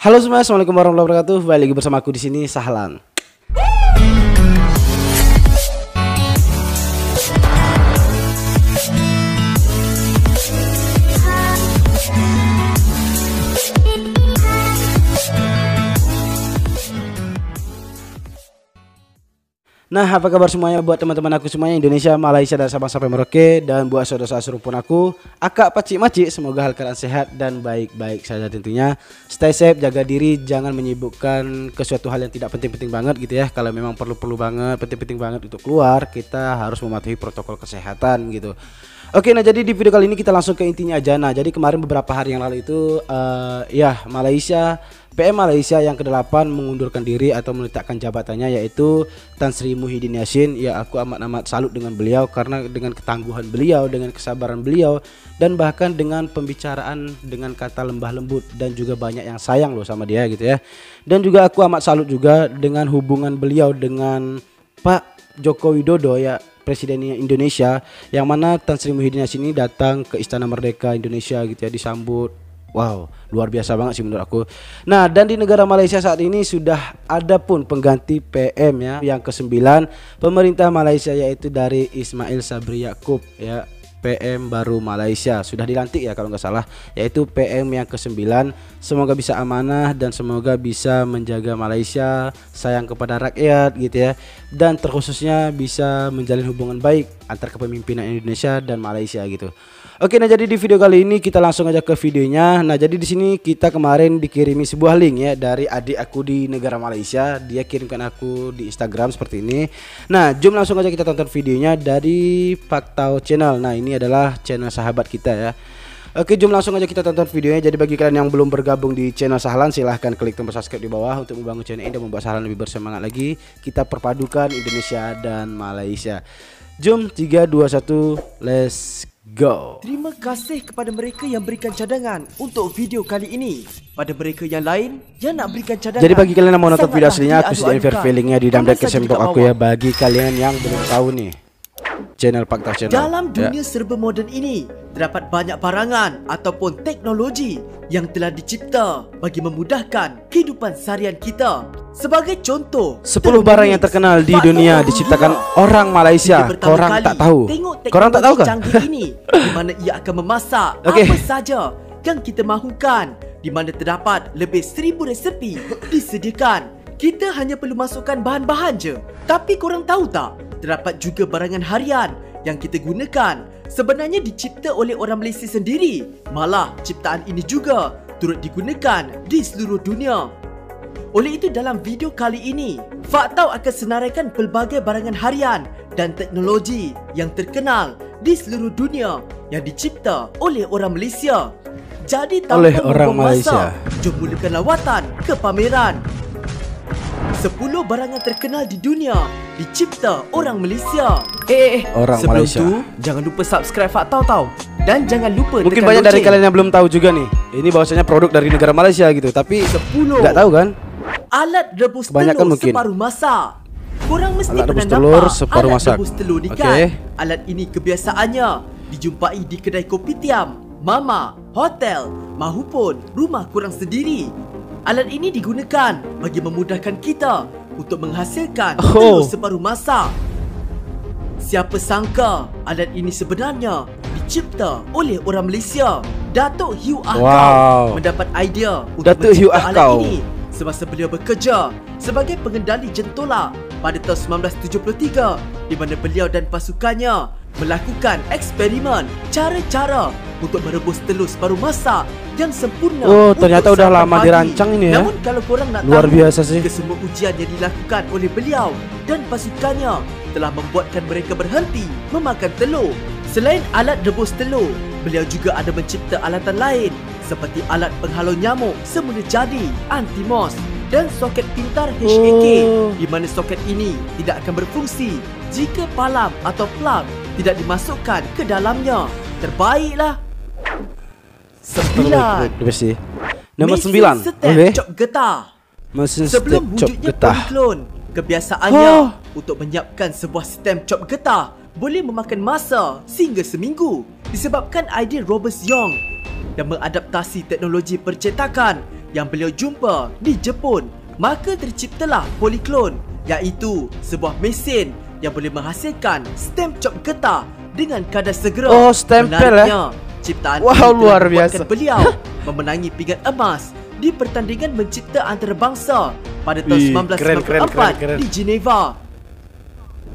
Halo semua, assalamualaikum warahmatullahi wabarakatuh. Balik lagi bersama aku di sini, Sahlan. Nah, apa kabar semuanya buat teman-teman aku semuanya Indonesia, Malaysia, dan Sabang sampai Merauke, dan buat saudara-saudara serumpun aku, akak, pacik, macik, semoga hal kalian sehat dan baik-baik saja tentunya. Stay safe, jaga diri, jangan menyibukkan ke suatu hal yang tidak penting-penting banget gitu ya. Kalau memang perlu-perlu banget, penting-penting banget untuk keluar, kita harus mematuhi protokol kesehatan gitu. Oke, nah jadi di video kali ini kita langsung ke intinya aja. Nah, jadi kemarin beberapa hari yang lalu itu Malaysia, PM Malaysia yang ke-8 mengundurkan diri atau meletakkan jabatannya, yaitu Tan Sri Muhyiddin Yassin. Ya, aku amat-amat salut dengan beliau karena dengan ketangguhan beliau, dengan kesabaran beliau, dan bahkan dengan pembicaraan dengan kata lembah lembut, dan juga banyak yang sayang loh sama dia gitu ya. Dan juga aku amat salut juga dengan hubungan beliau dengan Pak Joko Widodo ya, Presidennya Indonesia, yang mana Tan Sri Muhyiddin Yassin ini datang ke Istana Merdeka Indonesia gitu ya, disambut. Wow, luar biasa banget sih menurut aku. Nah, dan di negara Malaysia saat ini sudah ada pun pengganti PM ya, yang ke-9 pemerintah Malaysia, yaitu dari Ismail Sabri Yaakob ya, PM baru Malaysia. Sudah dilantik ya kalau nggak salah, yaitu PM yang ke-9. Semoga bisa amanah dan semoga bisa menjaga Malaysia, sayang kepada rakyat gitu ya, dan terkhususnya bisa menjalin hubungan baik antar kepemimpinan Indonesia dan Malaysia gitu. Oke, nah jadi di video kali ini kita langsung aja ke videonya. Nah, jadi di sini kita kemarin dikirimi sebuah link ya dari adik aku di negara Malaysia. Dia kirimkan aku di Instagram seperti ini. Nah, jom langsung aja kita tonton videonya dari Faktau Channel. Nah, ini adalah channel sahabat kita ya. Oke, jom langsung aja kita tonton videonya. Jadi bagi kalian yang belum bergabung di channel Sahlan, silahkan klik tombol subscribe di bawah untuk membangun channel ini dan membuat Sahlan lebih bersemangat lagi. Kita perpadukan Indonesia dan Malaysia. Jom, 3, 2, 1, let's go. Terima kasih kepada mereka yang berikan cadangan untuk video kali ini. Pada mereka yang lain yang nak berikan cadangan, jadi bagi kalian yang mau nonton video aslinya, aku sediakan fair-feelingnya di dalam description box aku ya. Bagi kalian yang belum tahu nih, channel Faktau Channel. Dalam dunia serba moden ini, terdapat banyak barangan ataupun teknologi yang telah dicipta bagi memudahkan kehidupan seharian kita. Sebagai contoh, 10 barang yang terkenal di dunia diciptakan orang Malaysia. Korang tak tahu. Korang tak tahu kah? Ini, di mana ia akan memasak apa saja yang kita mahukan, di mana terdapat lebih 1000 resepi disediakan. Kita hanya perlu masukkan bahan-bahan je. Tapi korang tahu tak, terdapat juga barangan harian yang kita gunakan. Sebenarnya dicipta oleh orang Malaysia sendiri. Malah ciptaan ini juga turut digunakan di seluruh dunia. Oleh itu, dalam video kali ini, Faktau akan senaraikan pelbagai barangan harian dan teknologi yang terkenal di seluruh dunia yang dicipta oleh orang Malaysia. Jadi tanpa membuang masa, jom mulakan lawatan ke pameran 10 barangan terkenal di dunia dicipta orang Malaysia. Sebelum Malaysia tu, jangan lupa subscribe Faktau tau. Dan jangan lupa, mungkin banyak dari kalian yang belum tahu juga nih, ini bahwasanya produk dari negara Malaysia gitu, tapi nggak tahu kan. Alat rebus kebanyakan telur mungkin separuh masak. Korang mesti pernah nampak alat rebus telur ni kan? Alat ini kebiasaannya dijumpai di kedai kopi tiam, mama, hotel, mahupun rumah korang sendiri. Alat ini digunakan bagi memudahkan kita untuk menghasilkan telur separuh masak. Siapa sangka alat ini sebenarnya dicipta oleh orang Malaysia. Datuk Hugh Ahkau mendapat idea untuk mencipta alat ini semasa beliau bekerja sebagai pengendali jentolak pada tahun 1973, di mana beliau dan pasukannya melakukan eksperimen cara-cara untuk merebus telur separuh masak yang sempurna. Oh, ternyata sudah lama dirancang ini ya. Namun kalau korang nak luar tahu, biasa sih, kesemua ujian yang dilakukan oleh beliau dan pasukannya telah membuatkan mereka berhenti memakan telur. Selain alat rebus telur, beliau juga ada mencipta alatan lain seperti alat penghalau nyamuk semula jadi, anti-mos, dan soket pintar HAK, di mana soket ini tidak akan berfungsi jika palam atau plug tidak dimasukkan ke dalamnya. Terbaiklah. 9. Nombor 9. Cop getah. Sebelum wujudnya klon, kebiasaannya untuk menyiapkan sebuah stem cop getah boleh memakan masa sehingga seminggu, disebabkan idea Robert Young yang mengadaptasi teknologi percetakan yang beliau jumpa di Jepun, maka terciptalah poliklon, iaitu sebuah mesin yang boleh menghasilkan stamp cop getah dengan kadar segera. Oh, stempel eh. Ciptaan wow, luar biasa. Beliau memenangi pingat emas di pertandingan mencipta antarabangsa pada tahun 1994 di Geneva.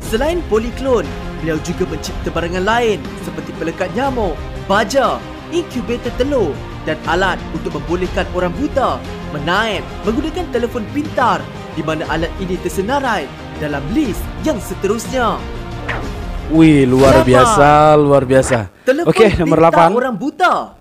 Selain poliklon, beliau juga mencipta barangan lain seperti pelekat nyamuk, baja, inkubator telur dan alat untuk membolehkan orang buta menaip menggunakan telefon pintar, di mana alat ini tersenarai dalam list yang seterusnya. Wih, luar biasa, luar biasa. Okey, nombor 8. Orang buta.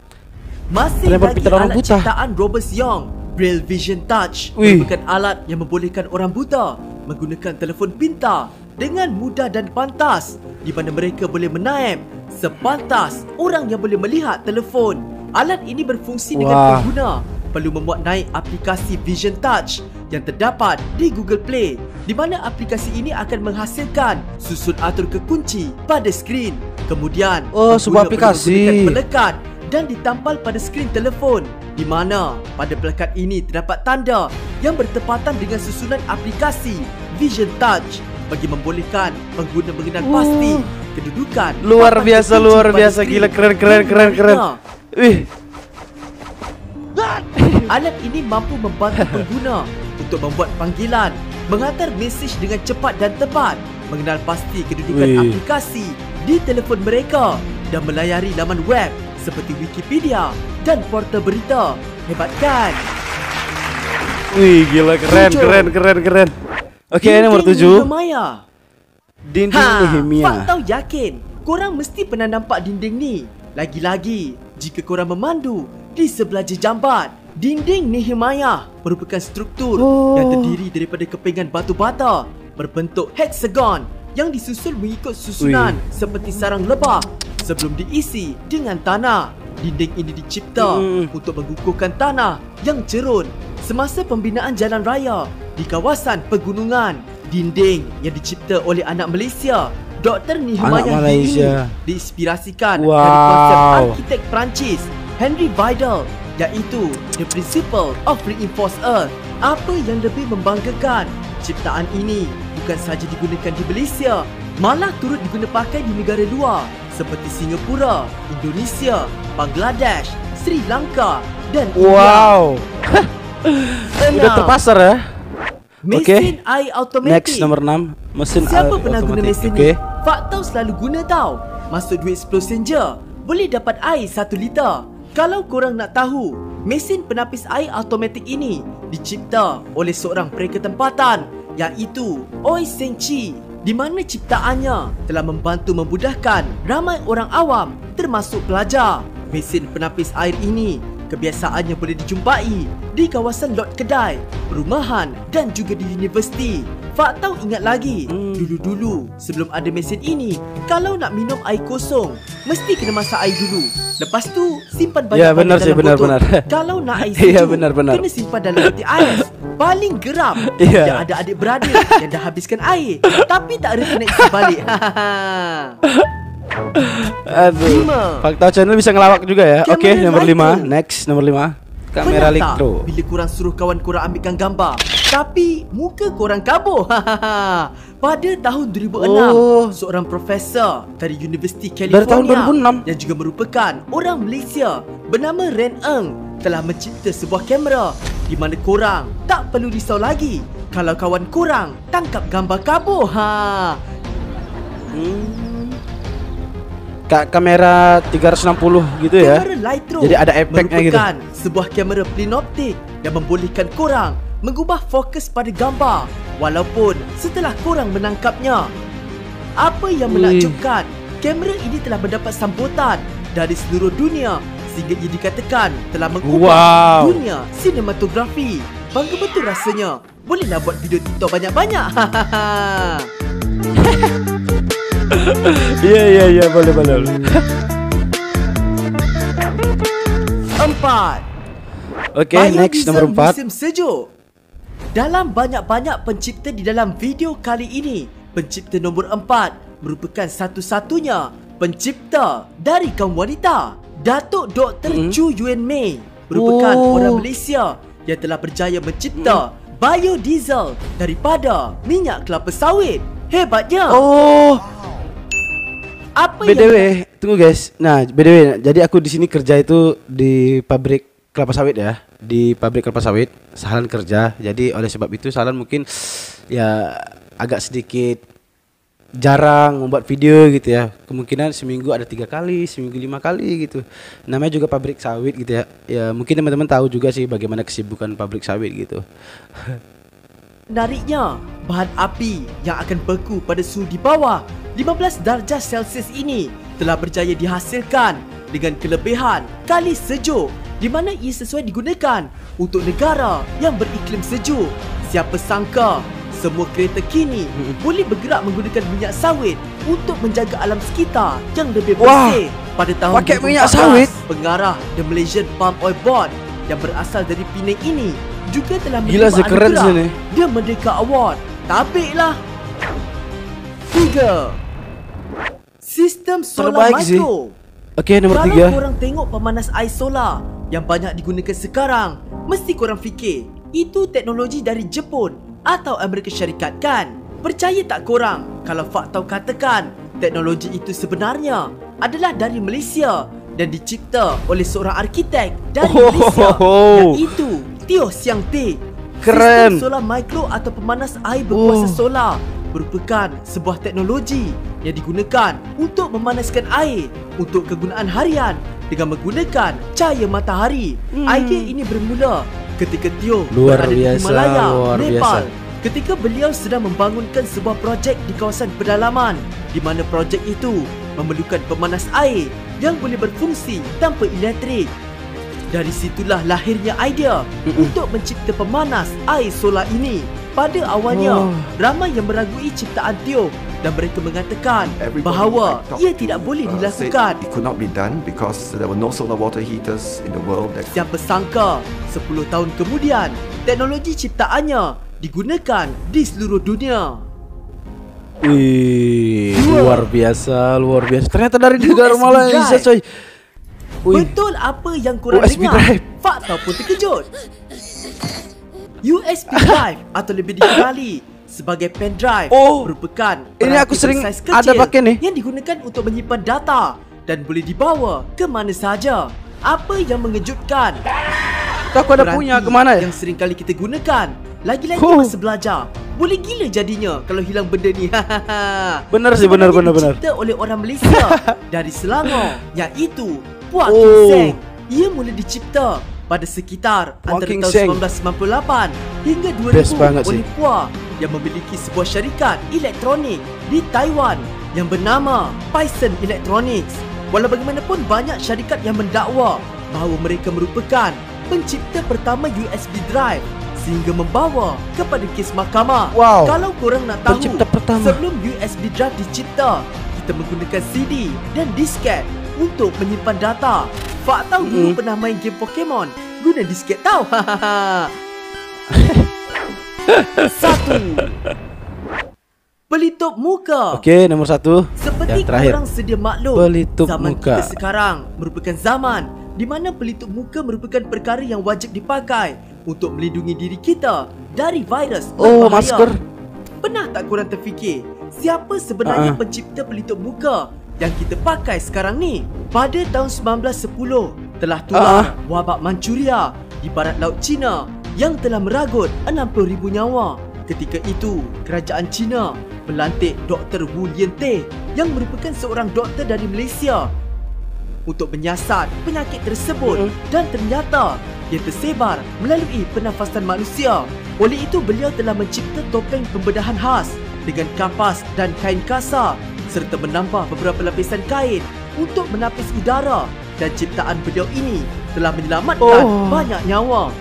Masih lagi alat ciptaan Robert Young, Braille Vision Touch, merupakan alat yang membolehkan orang buta menggunakan telefon pintar dengan mudah dan pantas, di mana mereka boleh menaip sepantas orang yang boleh melihat telefon. Alat ini berfungsi dengan pengguna perlu memuat naik aplikasi Vision Touch yang terdapat di Google Play, di mana aplikasi ini akan menghasilkan susun atur kekunci pada skrin. Kemudian, sebuah aplikasi pelekat dan ditampal pada skrin telefon, di mana pada pelekat ini terdapat tanda yang bertepatan dengan susunan aplikasi Vision Touch bagi membolehkan pengguna mengenal pasti kedudukan. Luar biasa gila, keren. Wih. Alat ini mampu membantu pengguna untuk membuat panggilan, menghantar mesej dengan cepat dan tepat, mengenal pasti kedudukan aplikasi di telefon mereka dan melayari laman web seperti Wikipedia dan portal berita. Hebat kan? Wih, gila, keren. Okey, nombor 7. Dinding Nihmaya. Faktau yakin korang mesti pernah nampak dinding ni. Lagi-lagi jika korang memandu di sebelah jejabat. Dinding Nihmaya merupakan struktur yang terdiri daripada kepingan batu bata berbentuk heksagon yang disusun mengikut susunan seperti sarang lebah sebelum diisi dengan tanah. Dinding ini dicipta untuk mengukuhkan tanah yang cerun semasa pembinaan jalan raya di kawasan pegunungan. Dinding yang dicipta oleh anak Malaysia, Dr. Nihmaya ini diinspirasikan dari konsep arkitek Perancis Henry Vidal, iaitu The Principle of Reinforced Earth. Apa yang lebih membanggakan, ciptaan ini bukan sahaja digunakan di Malaysia, malah turut digunapakai di negara luar seperti Singapura, Indonesia, Bangladesh, Sri Lanka dan India. Sudah terpasar ya. Mesin air automatik. Next, nombor 6. Mesin air automatik. Siapa pernah guna mesin ni? Faktau selalu guna tau. Masuk duit 10 senja, boleh dapat air 1 liter. Kalau korang nak tahu, mesin penapis air automatik ini dicipta oleh seorang pereka tempatan, iaitu Oi Seng, di mana ciptaannya telah membantu memudahkan ramai orang awam termasuk pelajar. Mesin penapis air ini kebiasaannya boleh dijumpai di kawasan lot kedai, perumahan dan juga di universiti. Faktau ingat lagi, dulu-dulu sebelum ada mesin ini, kalau nak minum air kosong, mesti kena masak air dulu. Lepas tu simpan banyak dalam botol. Kalau nak air sejuk, kena simpan dalam peti ais. Paling geram yang ada adik beradik yang dah habiskan air tapi tak rekoneksi balik. Aduh. Faktau Channel bisa ngelawak juga ya. Okey, nombor 5. Next, nombor 5. Kamera elektro. Bila korang suruh kawan korang ambilkan gambar tapi muka korang kabur. Pada tahun 2006, seorang profesor dari Universiti California yang juga merupakan orang Malaysia bernama Ren Ng telah mencipta sebuah kamera di mana korang tak perlu risau lagi kalau kawan korang tangkap gambar kabur. Kamera 360 gitu ya. Kamera Lightroom. Jadi ada efeknya gitu. Merupakan sebuah kamera plinoptik yang membolehkan korang mengubah fokus pada gambar walaupun setelah korang menangkapnya. Apa yang menakjubkan, kamera ini telah mendapat sambutan dari seluruh dunia sehingga ia dikatakan telah mengubah dunia sinematografi. Bangga betul rasanya. Bolehlah buat video TikTok banyak-banyak. Ya, boleh. 4. Okey, next nombor 4. Musim sejuk. Dalam banyak-banyak pencipta di dalam video kali ini, pencipta nombor 4 merupakan satu-satunya pencipta dari kaum wanita. Datuk Dr. Chu Yuen Mei merupakan orang Malaysia yang telah berjaya mencipta biodiesel daripada minyak kelapa sawit. Hebatnya. Oh. Apa by the way, tunggu guys. Nah, by the way, jadi aku di sini kerja itu di pabrik kelapa sawit ya, di pabrik kelapa sawit. Sahlan kerja. Jadi oleh sebab itu Sahlan mungkin ya agak sedikit jarang membuat video gitu ya. Kemungkinan seminggu ada 3 kali, seminggu 5 kali gitu. Namanya juga pabrik sawit gitu ya. Ya mungkin teman-teman tahu juga sih bagaimana kesibukan pabrik sawit gitu. Menariknya, bahan api yang akan beku pada suhu di bawah 15 darjah Celsius ini telah berjaya dihasilkan dengan kelebihan kali sejuk, di mana ia sesuai digunakan untuk negara yang beriklim sejuk. Siapa sangka semua kereta kini boleh bergerak menggunakan minyak sawit untuk menjaga alam sekitar yang lebih bersih. Pada tahun 2014, pengarah The Malaysian Palm Oil Board yang berasal dari Penang ini juga telah menerima anugerah The Merdeka Award. Tabiklah. 3. Sistem solar makro. Okey, nombor 3. Kalau korang tengok pemanas air solar yang banyak digunakan sekarang, mesti korang fikir itu teknologi dari Jepun atau Amerika Syarikat kan? Percaya tak korang kalau Faktau katakan teknologi itu sebenarnya adalah dari Malaysia dan dicipta oleh seorang arkitek dari Malaysia, iaitu Tio Siang Tee. Keren. Sistem solar mikro atau pemanas air berkuasa solar merupakan sebuah teknologi yang digunakan untuk memanaskan air untuk kegunaan harian dengan menggunakan cahaya matahari. Idea ini bermula ketika Tio berada di Himalaya, Nepal, ketika beliau sedang membangunkan sebuah projek di kawasan pedalaman, di mana projek itu memerlukan pemanas air yang boleh berfungsi tanpa elektrik. Dari situlah lahirnya idea untuk mencipta pemanas air solar ini. Pada awalnya, ramai yang meragui ciptaan Tio dan mereka mengatakan bahawa ia tidak boleh dilakukan. Siapa sangka, 10 tahun kemudian, teknologi ciptaannya digunakan di seluruh dunia. Wih, luar biasa, luar biasa. Ternyata dari negara Malaysia, coy. Betul apa yang korang dengar. Faktau pun terkejut. USB drive atau lebih dikenali sebagai pen drive merupakan ini aku sering ada pakai ni, yang digunakan untuk menyimpan data dan boleh dibawa ke mana sahaja. Apa yang mengejutkan, aku ada punya ke mana yang sering kali kita gunakan lagi-lagi masa belajar. Boleh gila jadinya kalau hilang benda ni. Benar sih, benar. Dicipta oleh orang Malaysia dari Selangor, iaitu Puak King Seng. Ia mula dicipta pada sekitar antara tahun 1998 hingga 2000 oleh Puak yang memiliki sebuah syarikat elektronik di Taiwan yang bernama Python Electronics. Walau bagaimanapun, banyak syarikat yang mendakwa bahawa mereka merupakan pencipta pertama USB drive sehingga membawa kepada kes mahkamah. Kalau korang nak tahu, sebelum USB drive dicipta, kita menggunakan CD dan disket untuk menyimpan data. Faktau dulu pernah main game Pokemon guna disket tau. 1. Pelitup muka. Okey, nombor 1. Seperti korang sedia maklum, pelitup zaman muka kita sekarang merupakan zaman di mana pelitup muka merupakan perkara yang wajib dipakai untuk melindungi diri kita dari virus berbahaya. Masker. Pernah tak korang terfikir siapa sebenarnya pencipta pelitup muka yang kita pakai sekarang ni? Pada tahun 1910 telah tular wabak Manchuria di barat laut China yang telah meragut 60,000 nyawa. Ketika itu, kerajaan China melantik Dr. Wu Lien-teh yang merupakan seorang doktor dari Malaysia untuk menyiasat penyakit tersebut, dan ternyata ia tersebar melalui pernafasan manusia. Oleh itu, beliau telah mencipta topeng pembedahan khas dengan kapas dan kain kasar serta menambah beberapa lapisan kain untuk menapis udara, dan ciptaan beliau ini telah menyelamatkan banyak nyawa.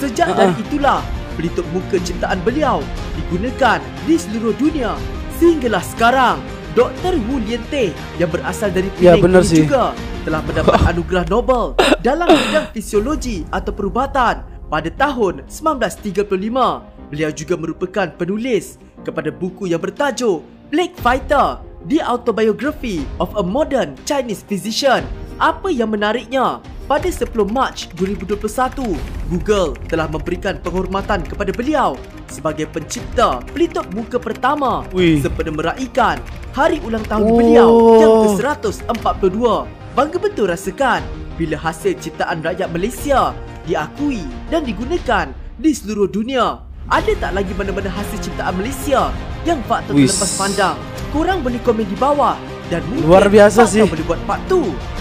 Sejak dari itulah pelitup muka ciptaan beliau digunakan di seluruh dunia sehinggalah sekarang. Dr. Wu Lien-teh yang berasal dari Penang juga telah mendapat anugerah Nobel dalam bidang fisiologi atau perubatan pada tahun 1935. Beliau juga merupakan penulis kepada buku yang bertajuk Black Fighter, The Autobiography of a Modern Chinese Physician. Apa yang menariknya, Pada 10 Mac 2021, Google telah memberikan penghormatan kepada beliau sebagai pencipta pelitup muka pertama sempena meraikan hari ulang tahun beliau yang ke-142. Bangga betul rasakan bila hasil ciptaan rakyat Malaysia diakui dan digunakan di seluruh dunia. Ada tak lagi mana-mana hasil ciptaan Malaysia yang fakta terlepas pandang? Korang boleh komen di bawah dan mungkin luar biasa sih boleh buat part 2.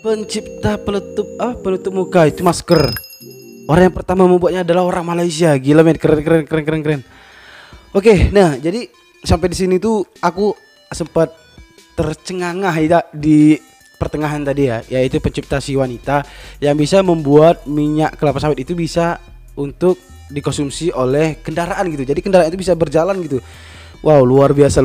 Pencipta penutup muka itu masker. Orang yang pertama membuatnya adalah orang Malaysia. Gila men, keren. Oke, nah jadi sampai di sini tuh aku sempat tercengangah ya di pertengahan tadi ya, yaitu pencipta si wanita yang bisa membuat minyak kelapa sawit itu bisa untuk dikonsumsi oleh kendaraan gitu. Jadi kendaraan itu bisa berjalan gitu. Wow, luar biasa.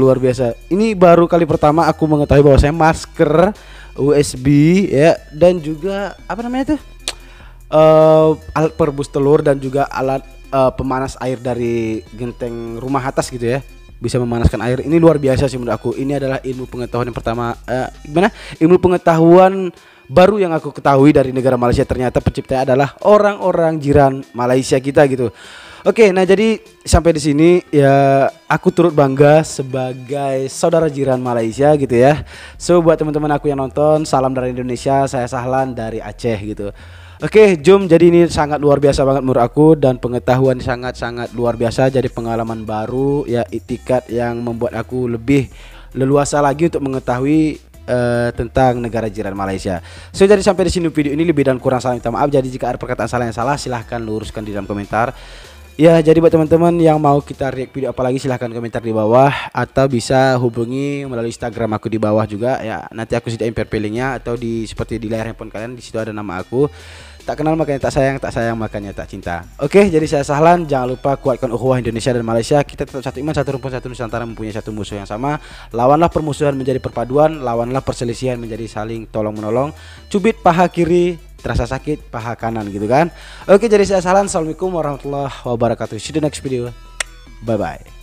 Ini baru kali pertama aku mengetahui bahwasanya masker USB ya, dan juga apa namanya itu alat perebus telur dan juga alat pemanas air dari genteng rumah atas gitu ya, bisa memanaskan air. Ini luar biasa sih menurut aku. Ini adalah ilmu pengetahuan yang pertama, ilmu pengetahuan baru yang aku ketahui dari negara Malaysia. Ternyata pencipta adalah orang-orang jiran Malaysia kita gitu. Oke, nah jadi sampai di sini ya, aku turut bangga sebagai saudara jiran Malaysia gitu ya. So buat teman-teman aku yang nonton, salam dari Indonesia, saya Sahlan dari Aceh gitu. Oke, jom. Jadi ini sangat luar biasa banget menurut aku, dan pengetahuan sangat-sangat luar biasa. Jadi pengalaman baru ya, itikat yang membuat aku lebih leluasa lagi untuk mengetahui tentang negara jiran Malaysia. So jadi sampai di sini video ini, lebih dan kurang salah minta maaf. Jadi jika ada perkataan salah yang salah, silahkan luruskan di dalam komentar. Ya, jadi buat teman-teman yang mau kita react video apalagi, silahkan komentar di bawah, atau bisa hubungi melalui Instagram aku di bawah juga ya. Nanti aku sediain PayPal linknya, atau di seperti di layar handphone kalian, di situ ada nama aku. Tak kenal makanya tak sayang makanya tak cinta. Oke, jadi saya Sahlan, jangan lupa kuatkan ukhuwah Indonesia dan Malaysia. Kita tetap satu iman, satu rumpun, satu Nusantara, mempunyai satu musuh yang sama. Lawanlah permusuhan menjadi perpaduan, lawanlah perselisihan menjadi saling tolong menolong. Cubit paha kiri terasa sakit paha kanan gitu kan. Oke, jadi saya Sahlan. Assalamualaikum warahmatullahi wabarakatuh. See you the next video. Bye bye.